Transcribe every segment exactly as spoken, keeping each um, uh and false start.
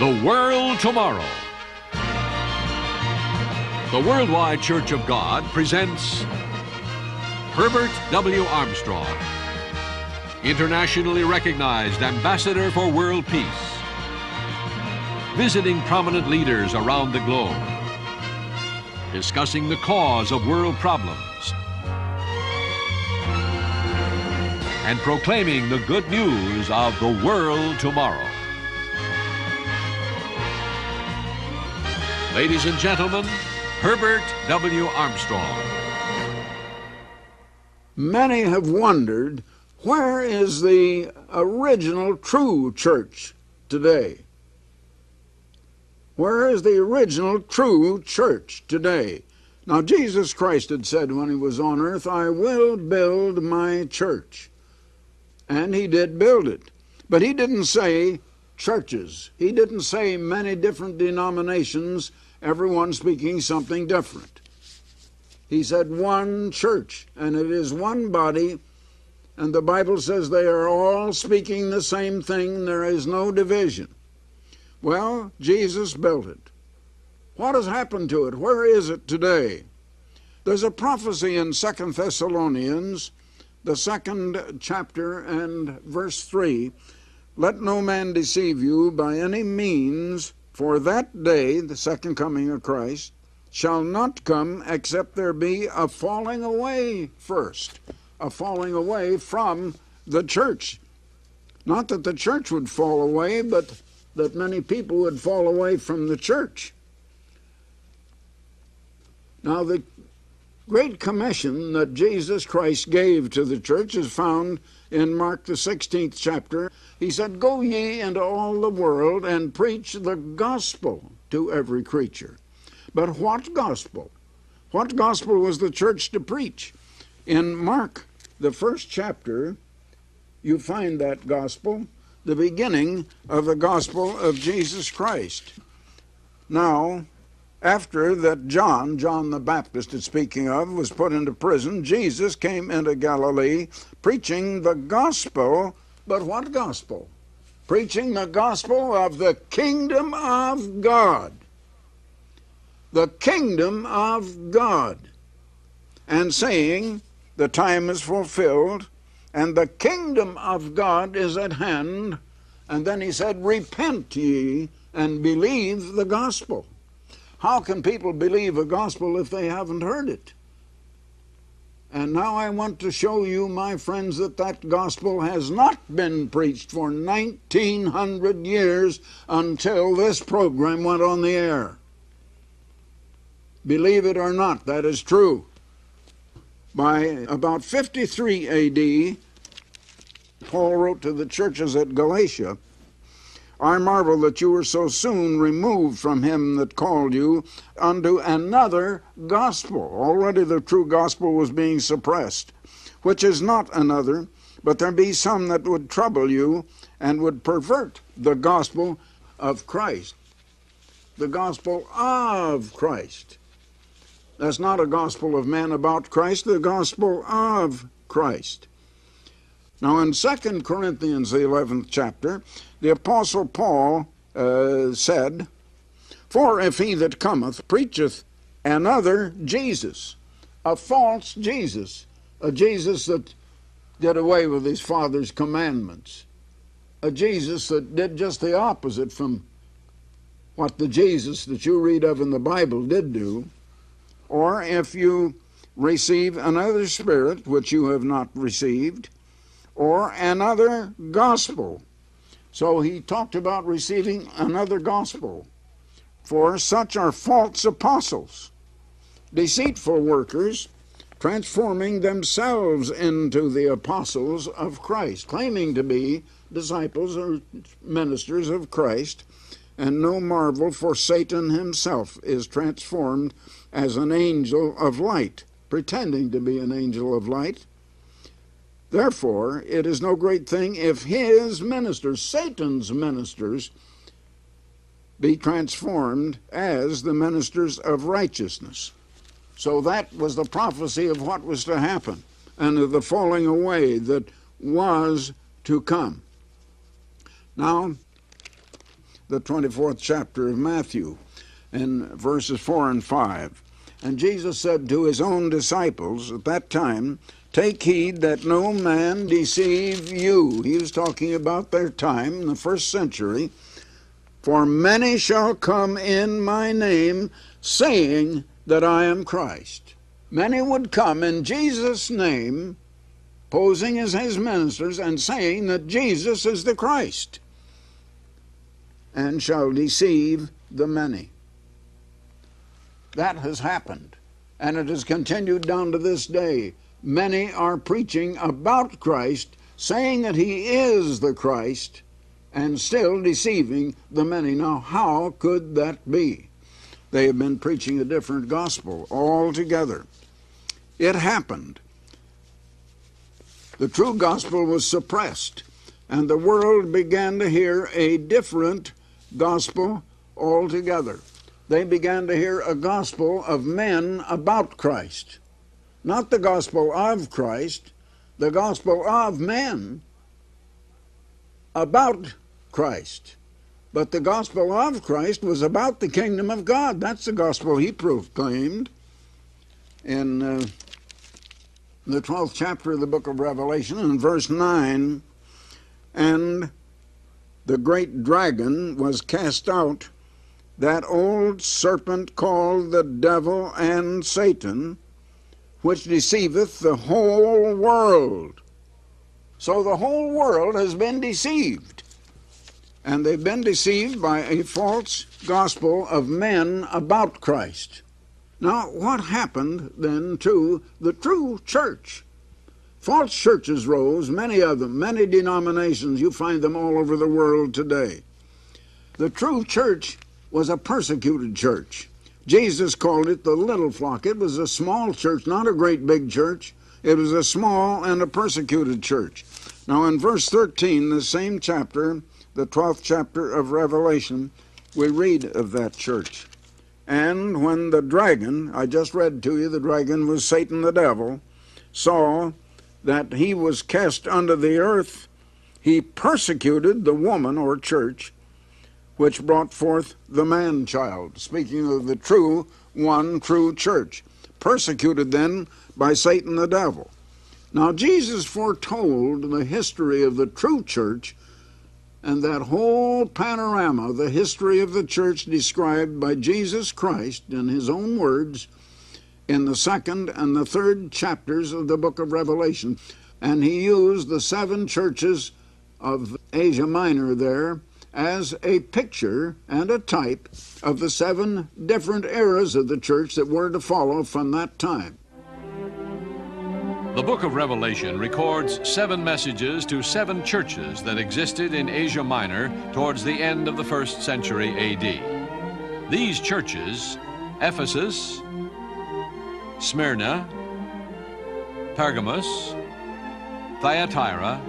The World Tomorrow. The Worldwide Church of God presents Herbert W. Armstrong, internationally recognized ambassador for world peace, visiting prominent leaders around the globe, discussing the cause of world problems, and proclaiming the good news of the world tomorrow. Ladies and gentlemen, Herbert W. Armstrong. Many have wondered, where is the original true church today? Where is the original true church today? Now, Jesus Christ had said when he was on earth, I will build my church. And he did build it, but he didn't say churches. He didn't say many different denominations, everyone speaking something different. He said one church, and it is one body, and the Bible says they are all speaking the same thing. There is no division. Well, Jesus built it. What has happened to it? Where is it today? There's a prophecy in Second Thessalonians, the second chapter and verse three, let no man deceive you by any means, for that day, the second coming of Christ, shall not come except there be a falling away first, a falling away from the church. Not that the church would fall away, but that many people would fall away from the church. Now, the Great Commission that Jesus Christ gave to the church is found in Mark the sixteenth chapter. He said, go ye into all the world and preach the gospel to every creature. But what gospel? What gospel was the church to preach? In Mark, the first chapter, you find that gospel, the beginning of the gospel of Jesus Christ. Now, after that John, John the Baptist is speaking of, was put into prison, Jesus came into Galilee preaching the gospel. But what gospel? Preaching the gospel of the kingdom of God. The kingdom of God. And saying, the time is fulfilled, and the kingdom of God is at hand. And then he said, repent ye and believe the gospel. How can people believe a gospel if they haven't heard it? And now I want to show you, my friends, that that gospel has not been preached for nineteen hundred years until this program went on the air. Believe it or not, that is true. By about fifty-three A D, Paul wrote to the churches at Galatia, I marvel that you were so soon removed from him that called you unto another gospel. Already the true gospel was being suppressed, which is not another, but there be some that would trouble you and would pervert the gospel of Christ. The gospel of Christ. That's not a gospel of men about Christ, the gospel of Christ. Now in Second Corinthians, the eleventh chapter, the Apostle Paul uh, said, for if he that cometh preacheth another Jesus, a false Jesus, a Jesus that did away with his Father's commandments, a Jesus that did just the opposite from what the Jesus that you read of in the Bible did do, or if you receive another spirit which you have not received, or another gospel. So he talked about receiving another gospel. For such are false apostles, deceitful workers, transforming themselves into the apostles of Christ, claiming to be disciples or ministers of Christ, and no marvel, for Satan himself is transformed as an angel of light, pretending to be an angel of light. Therefore, it is no great thing if his ministers, Satan's ministers, be transformed as the ministers of righteousness. So that was the prophecy of what was to happen and of the falling away that was to come. Now, the twenty-fourth chapter of Matthew, in verses four and five. And Jesus said to his own disciples at that time, "Take heed that no man deceive you." He was talking about their time in the first century. "For many shall come in my name, saying that I am Christ." Many would come in Jesus' name, posing as his ministers, and saying that Jesus is the Christ, and shall deceive the many. That has happened, and it has continued down to this day. Many are preaching about Christ, saying that he is the Christ, and still deceiving the many. Now, how could that be? They have been preaching a different gospel altogether. It happened. The true gospel was suppressed, and the world began to hear a different gospel altogether. They began to hear a gospel of men about Christ. Not the gospel of Christ, the gospel of men about Christ. But the gospel of Christ was about the kingdom of God. That's the gospel he proclaimed in uh, the twelfth chapter of the book of Revelation, in verse nine. And the great dragon was cast out, that old serpent called the devil and Satan, which deceiveth the whole world. So the whole world has been deceived, and they've been deceived by a false gospel of men about Christ. Now, what happened then to the true church? False churches rose, many of them, many denominations. You find them all over the world today. The true church was a persecuted church. Jesus called it the little flock. It was a small church, not a great big church. It was a small and a persecuted church. Now in verse thirteen, the same chapter, the twelfth chapter of Revelation, we read of that church. And when the dragon, I just read to you, the dragon was Satan the devil, saw that he was cast under the earth, he persecuted the woman or church, which brought forth the man-child, speaking of the true, one true church, persecuted then by Satan the devil. Now Jesus foretold the history of the true church, and that whole panorama, the history of the church described by Jesus Christ in his own words in the second and the third chapters of the book of Revelation. And he used the seven churches of Asia Minor there as a picture and a type of the seven different eras of the church that were to follow from that time. The book of Revelation records seven messages to seven churches that existed in Asia Minor towards the end of the first century A D. These churches, Ephesus, Smyrna, Pergamos, Thyatira,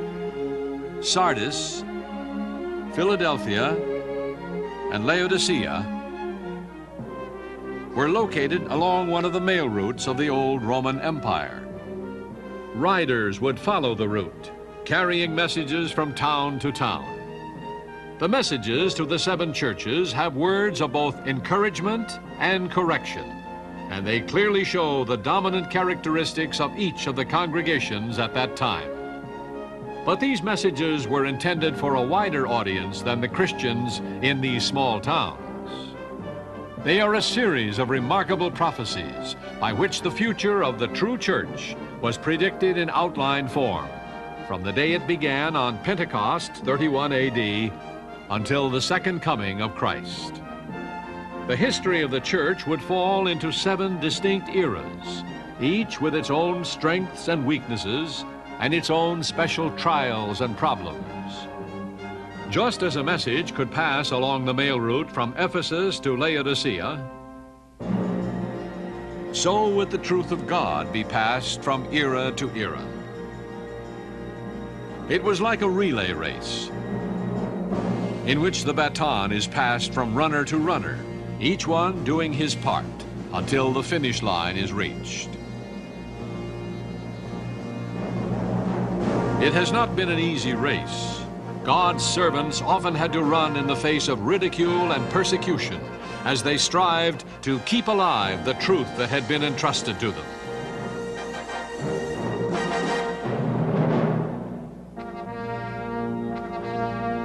Sardis, Philadelphia, and Laodicea were located along one of the mail routes of the old Roman Empire. Riders would follow the route, carrying messages from town to town. The messages to the seven churches have words of both encouragement and correction, and they clearly show the dominant characteristics of each of the congregations at that time. But these messages were intended for a wider audience than the Christians in these small towns. They are a series of remarkable prophecies by which the future of the true church was predicted in outline form from the day it began on Pentecost thirty-one A D until the second coming of Christ. The history of the church would fall into seven distinct eras, each with its own strengths and weaknesses, and its own special trials and problems. Just as a message could pass along the mail route from Ephesus to Laodicea, so would the truth of God be passed from era to era. It was like a relay race in which the baton is passed from runner to runner, each one doing his part until the finish line is reached. It has not been an easy race. God's servants often had to run in the face of ridicule and persecution as they strived to keep alive the truth that had been entrusted to them.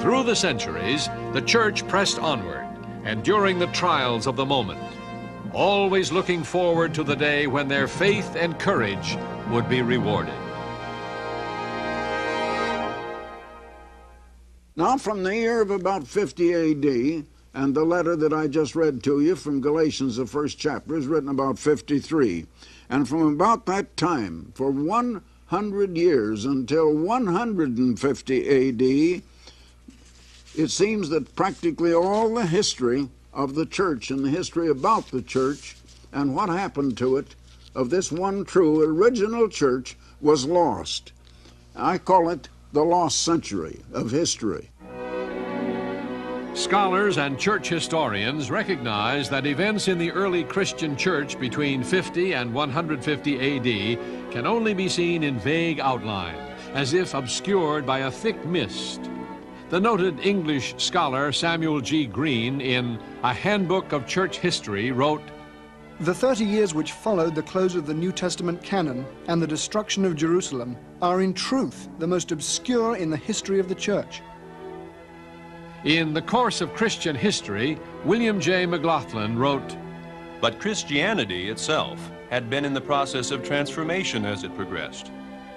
Through the centuries, the church pressed onward, and during the trials of the moment, always looking forward to the day when their faith and courage would be rewarded. Now, from the year of about fifty A D, and the letter that I just read to you from Galatians, the first chapter, is written about fifty-three. And from about that time, for one hundred years, until one hundred fifty A D, it seems that practically all the history of the church and the history about the church and what happened to it of this one true original church was lost. I call it the lost century of history. Scholars and church historians recognize that events in the early Christian church between fifty and one hundred fifty A D can only be seen in vague outline, as if obscured by a thick mist. The noted English scholar Samuel G. Green, in A Handbook of Church History, wrote, "The thirty years which followed the close of the New Testament canon and the destruction of Jerusalem are in truth the most obscure in the history of the church." In The Course of Christian History, William J. McLaughlin wrote, "But Christianity itself had been in the process of transformation as it progressed,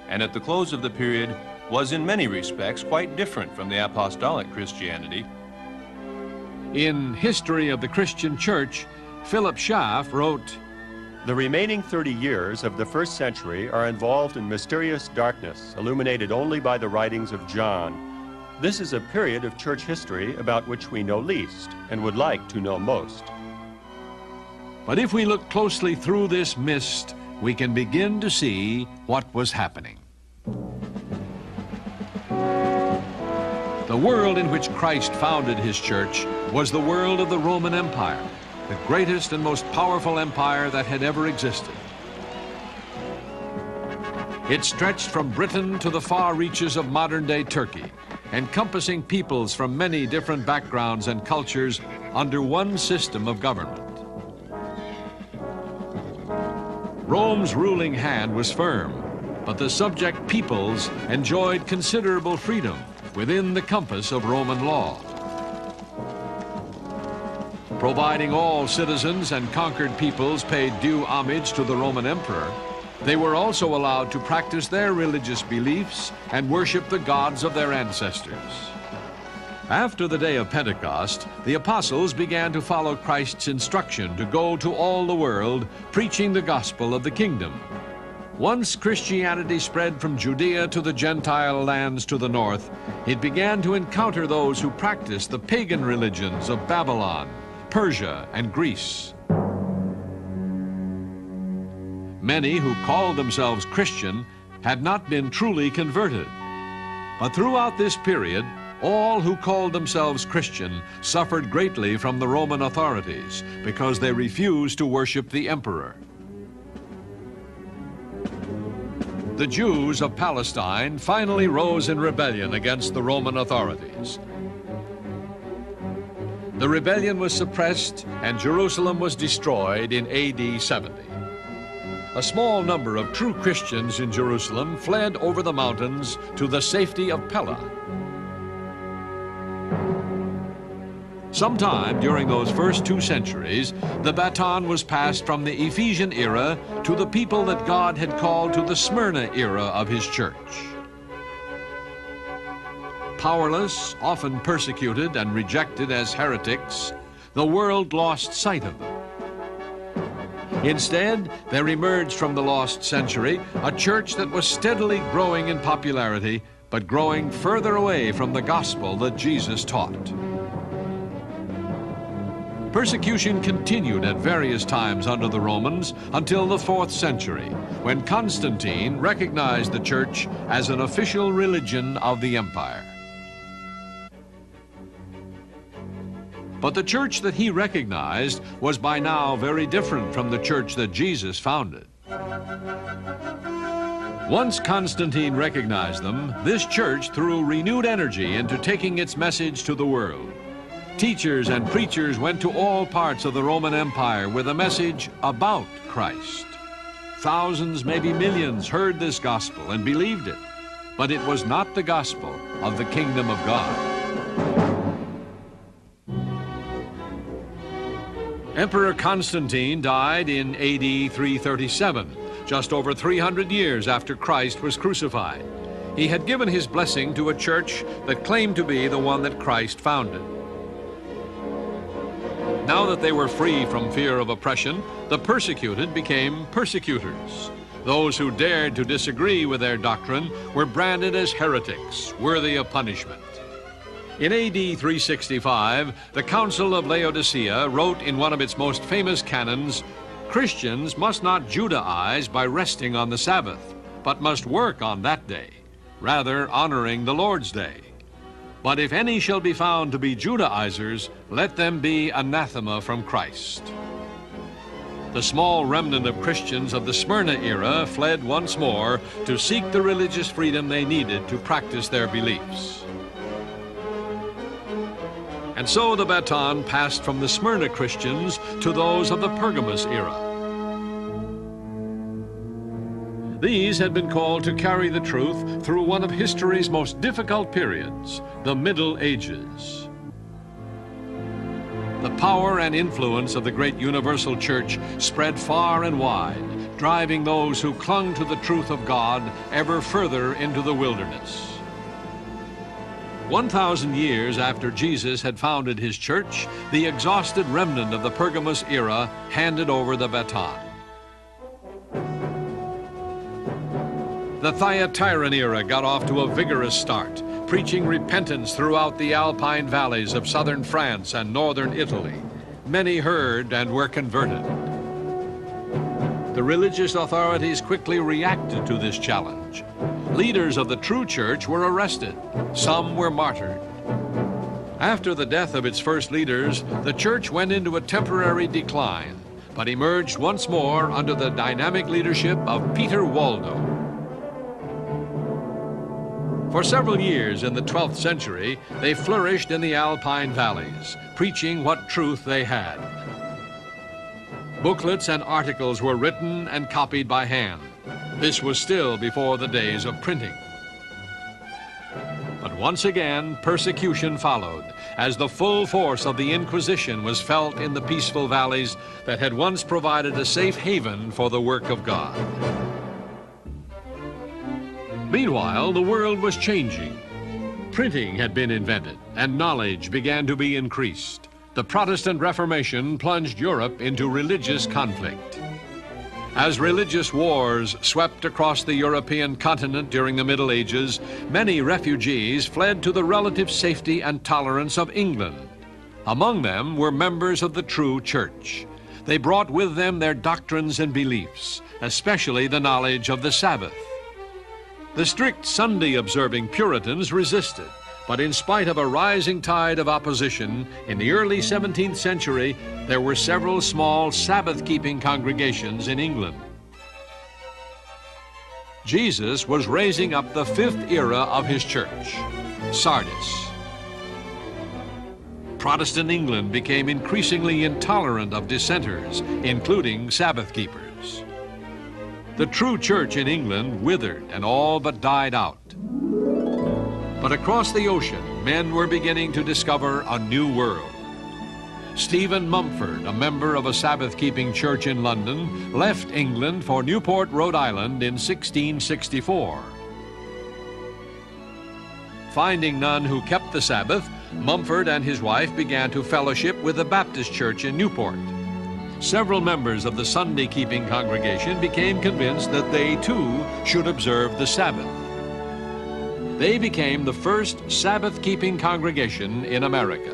and at the close of the period was in many respects quite different from the apostolic Christianity." In History of the Christian Church, Philip Schaff wrote, "The remaining thirty years of the first century are involved in mysterious darkness, illuminated only by the writings of John. This is a period of church history about which we know least and would like to know most." But if we look closely through this mist, we can begin to see what was happening. The world in which Christ founded his church was the world of the Roman Empire, the greatest and most powerful empire that had ever existed. It stretched from Britain to the far reaches of modern-day Turkey, encompassing peoples from many different backgrounds and cultures under one system of government. Rome's ruling hand was firm, but the subject peoples enjoyed considerable freedom within the compass of Roman law, providing all citizens and conquered peoples paid due homage to the Roman emperor. They were also allowed to practice their religious beliefs and worship the gods of their ancestors. After the day of Pentecost, the apostles began to follow Christ's instruction to go to all the world, preaching the gospel of the kingdom. Once Christianity spread from Judea to the Gentile lands to the north, it began to encounter those who practiced the pagan religions of Babylon, Persia, and Greece. Many who called themselves Christian had not been truly converted. But throughout this period, all who called themselves Christian suffered greatly from the Roman authorities because they refused to worship the emperor. The Jews of Palestine finally rose in rebellion against the Roman authorities. The rebellion was suppressed and Jerusalem was destroyed in A D seventy. A small number of true Christians in Jerusalem fled over the mountains to the safety of Pella. Sometime during those first two centuries, the baton was passed from the Ephesian era to the people that God had called to the Smyrna era of his church. Powerless, often persecuted and rejected as heretics, the world lost sight of them. Instead, there emerged from the lost century a church that was steadily growing in popularity, but growing further away from the gospel that Jesus taught. Persecution continued at various times under the Romans until the fourth century, when Constantine recognized the church as an official religion of the empire. But the church that he recognized was by now very different from the church that Jesus founded. Once Constantine recognized them, this church threw renewed energy into taking its message to the world. Teachers and preachers went to all parts of the Roman Empire with a message about Christ. Thousands, maybe millions, heard this gospel and believed it, but it was not the gospel of the kingdom of God. Emperor Constantine died in A D three thirty-seven. Just over three hundred years after Christ was crucified. He had given his blessing to a church that claimed to be the one that Christ founded. Now that they were free from fear of oppression, the persecuted became persecutors. Those who dared to disagree with their doctrine were branded as heretics, worthy of punishment. In A D three sixty-five, the Council of Laodicea wrote in one of its most famous canons, "Christians must not Judaize by resting on the Sabbath, but must work on that day, rather honoring the Lord's day. But if any shall be found to be Judaizers, let them be anathema from Christ." The small remnant of Christians of the Smyrna era fled once more to seek the religious freedom they needed to practice their beliefs. And so the baton passed from the Smyrna Christians to those of the Pergamos era. These had been called to carry the truth through one of history's most difficult periods, the Middle Ages. The power and influence of the great universal church spread far and wide, driving those who clung to the truth of God ever further into the wilderness. one thousand years after Jesus had founded his church, the exhausted remnant of the Pergamos era handed over the baton. The Thyatiran era got off to a vigorous start, preaching repentance throughout the Alpine valleys of southern France and northern Italy. Many heard and were converted. The religious authorities quickly reacted to this challenge. Leaders of the true church were arrested. Some were martyred. After the death of its first leaders, the church went into a temporary decline, but emerged once more under the dynamic leadership of Peter Waldo. For several years in the twelfth century, they flourished in the Alpine valleys, preaching what truth they had. Booklets and articles were written and copied by hand. This was still before the days of printing. But once again, persecution followed as the full force of the Inquisition was felt in the peaceful valleys that had once provided a safe haven for the work of God. Meanwhile, the world was changing. Printing had been invented, and knowledge began to be increased. The Protestant Reformation plunged Europe into religious conflict. As religious wars swept across the European continent during the Middle Ages, many refugees fled to the relative safety and tolerance of England. Among them were members of the true church. They brought with them their doctrines and beliefs, especially the knowledge of the Sabbath. The strict Sunday-observing Puritans resisted, but in spite of a rising tide of opposition, in the early seventeenth century, there were several small Sabbath-keeping congregations in England. Jesus was raising up the fifth era of his church, Sardis. Protestant England became increasingly intolerant of dissenters, including Sabbath keepers. The true church in England withered and all but died out. But across the ocean, men were beginning to discover a new world. Stephen Mumford, a member of a Sabbath-keeping church in London, left England for Newport, Rhode Island in sixteen sixty-four. Finding none who kept the Sabbath, Mumford and his wife began to fellowship with the Baptist Church in Newport. Several members of the Sunday-keeping congregation became convinced that they, too, should observe the Sabbath. They became the first Sabbath-keeping congregation in America.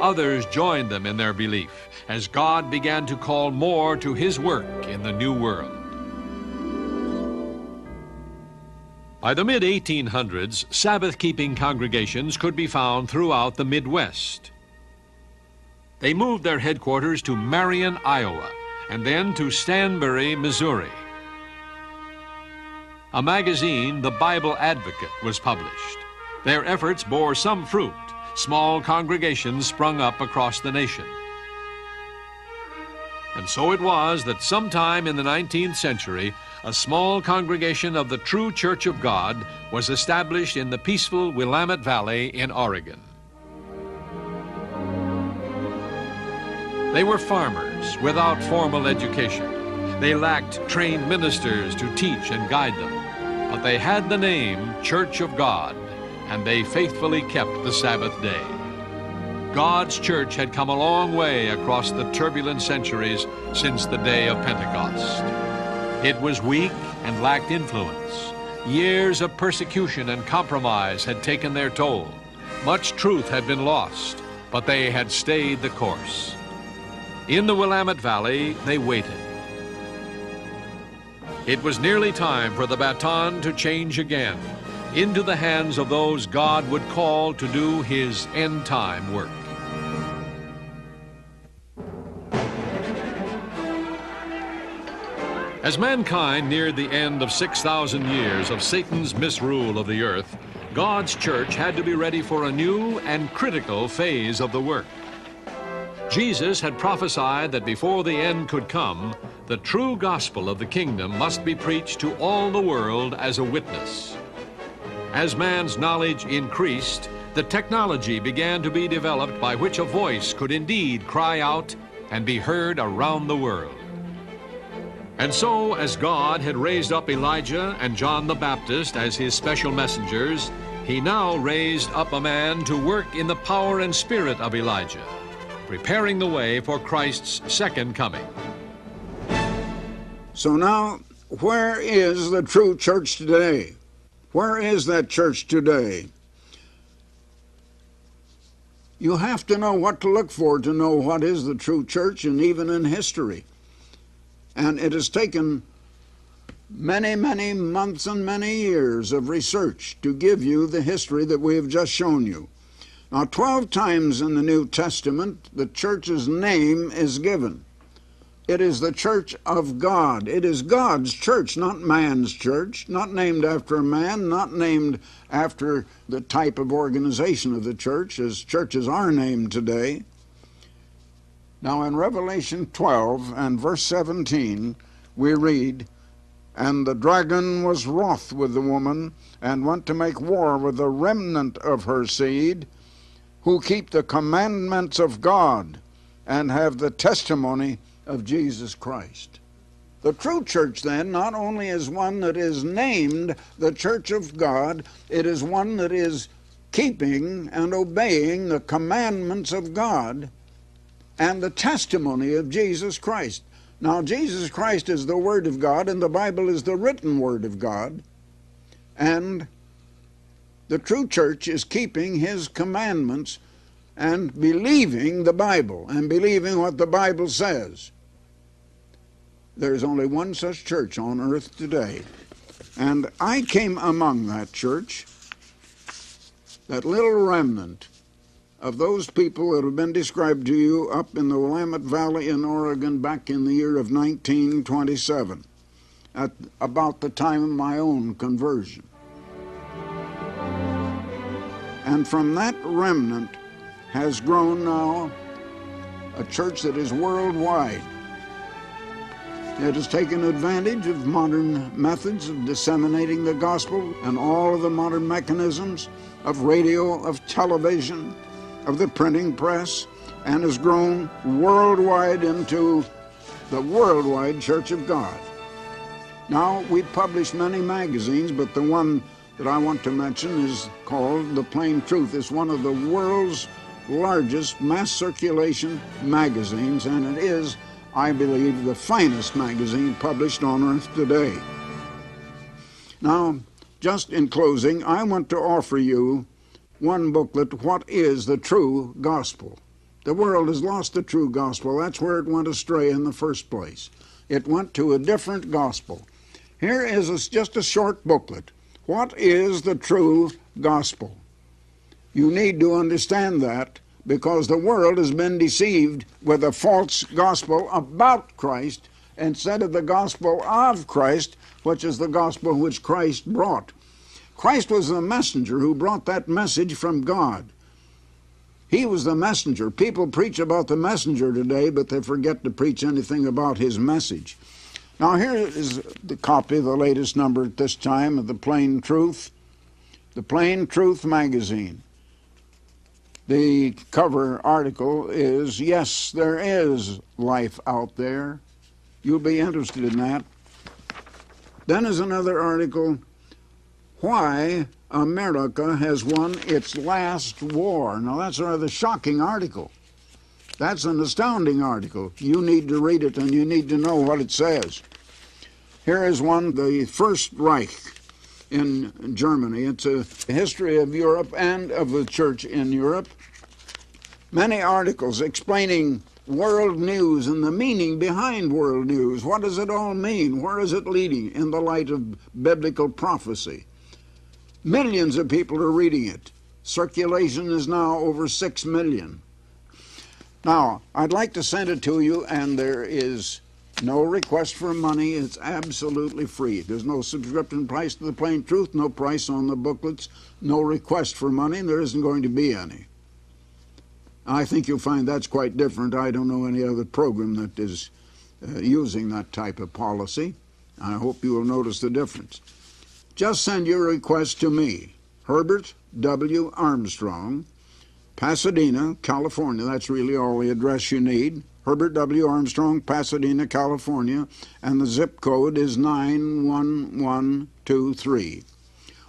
Others joined them in their belief as God began to call more to his work in the New World. By the mid eighteen hundreds, Sabbath-keeping congregations could be found throughout the Midwest. They moved their headquarters to Marion, Iowa, and then to Stanbury, Missouri. a magazine, The Bible Advocate, was published. Their efforts bore some fruit. Small congregations sprung up across the nation. And so it was that sometime in the nineteenth century, a small congregation of the true Church of God was established in the peaceful Willamette Valley in Oregon. They were farmers without formal education. They lacked trained ministers to teach and guide them. But they had the name Church of God, and they faithfully kept the Sabbath day. God's church had come a long way across the turbulent centuries since the day of Pentecost. It was weak and lacked influence. Years of persecution and compromise had taken their toll. Much truth had been lost, but they had stayed the course. In the Willamette Valley, they waited. It was nearly time for the baton to change again, into the hands of those God would call to do his end-time work. As mankind neared the end of six thousand years of Satan's misrule of the earth, God's church had to be ready for a new and critical phase of the work. Jesus had prophesied that before the end could come, the true gospel of the kingdom must be preached to all the world as a witness. As man's knowledge increased, the technology began to be developed by which a voice could indeed cry out and be heard around the world. And so, as God had raised up Elijah and John the Baptist as his special messengers, he now raised up a man to work in the power and spirit of Elijah, preparing the way for Christ's second coming. So now, where is the true church today? Where is that church today? You have to know what to look for to know what is the true church, and even in history. And it has taken many, many months and many years of research to give you the history that we have just shown you. Now, twelve times in the New Testament, the church's name is given. It is the church of God. It is God's church, not man's church, not named after a man, not named after the type of organization of the church, as churches are named today. Now, in Revelation twelve and verse seventeen, we read, "And the dragon was wroth with the woman, and went to make war with the remnant of her seed, who keep the commandments of God, and have the testimony of Jesus Christ." The true church, then, not only is one that is named the Church of God, it is one that is keeping and obeying the commandments of God and the testimony of Jesus Christ. Now, Jesus Christ is the Word of God, and the Bible is the written Word of God, and the true church is keeping his commandments and believing the Bible and believing what the Bible says. There's only one such church on earth today. And I came among that church, that little remnant of those people that have been described to you up in the Willamette Valley in Oregon back in the year of nineteen twenty-seven, at about the time of my own conversion. And from that remnant has grown now a church that is worldwide. It has taken advantage of modern methods of disseminating the gospel and all of the modern mechanisms of radio, of television, of the printing press, and has grown worldwide into the Worldwide Church of God. Now, we publish many magazines, but the one that I want to mention is called The Plain Truth. It's one of the world's largest mass circulation magazines, and it is, I believe, the finest magazine published on earth today. Now, just in closing, I want to offer you one booklet, What is the True Gospel? The world has lost the true gospel. That's where it went astray in the first place. It went to a different gospel. Here is a, just a short booklet, What is the True Gospel? You need to understand that, because the world has been deceived with a false gospel about Christ instead of the gospel of Christ, which is the gospel which Christ brought. Christ was the messenger who brought that message from God. He was the messenger. People preach about the messenger today, but they forget to preach anything about his message. Now here is the copy of the latest number at this time of The Plain Truth, The Plain Truth magazine. The cover article is, "Yes, there is life out there." You'll be interested in that. Then is another article, "Why America Has Won Its Last War." Now, that's a rather shocking article. That's an astounding article. You need to read it, and you need to know what it says. Here is one, The First Reich in Germany. It's a history of Europe and of the church in Europe. Many articles explaining world news and the meaning behind world news. What does it all mean? Where is it leading in the light of biblical prophecy? Millions of people are reading it. Circulation is now over six million. Now, I'd like to send it to you, and there is no request for money. It's absolutely free. There's no subscription price to The Plain Truth, no price on the booklets, no request for money, and there isn't going to be any. I think you'll find that's quite different. I don't know any other program that is uh, using that type of policy. I hope you will notice the difference. Just send your request to me, Herbert W. Armstrong, Pasadena, California. That's really all the address you need. Herbert W. Armstrong, Pasadena, California, and the zip code is nine one one two three.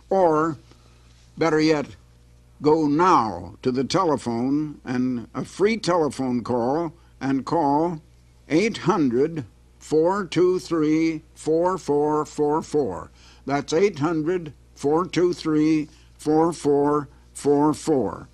Or, better yet, go now to the telephone, and a free telephone call, and call eight hundred, four two three, four four four four. That's eight hundred, four two three, four four four four.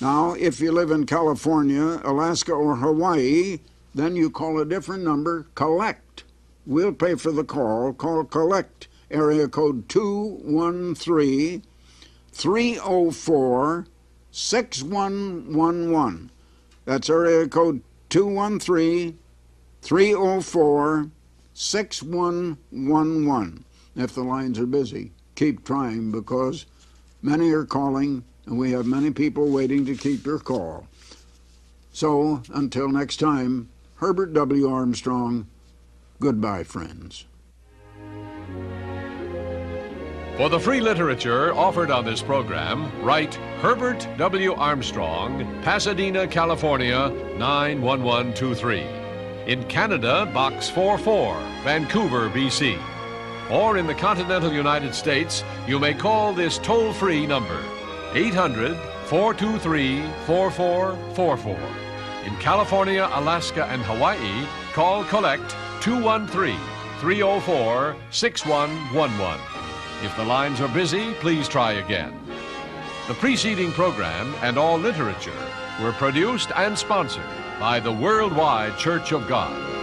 Now, if you live in California, Alaska, or Hawaii, then you call a different number, Collect. We'll pay for the call. Call Collect, area code two one three, three oh four, six one one one. That's area code two one three, three oh four, six one one one. If the lines are busy, keep trying, because many are calling and we have many people waiting to keep your call. So until next time, Herbert W. Armstrong, goodbye, friends. For the free literature offered on this program, write Herbert W. Armstrong, Pasadena, California, nine one one two three. In Canada, Box forty-four, Vancouver, B C. Or in the continental United States, you may call this toll-free number, eight hundred, four two three, four four four four. In California, Alaska, and Hawaii, call Collect two one three, three oh four, six one one one. If the lines are busy, please try again. The preceding program and all literature were produced and sponsored by the Worldwide Church of God.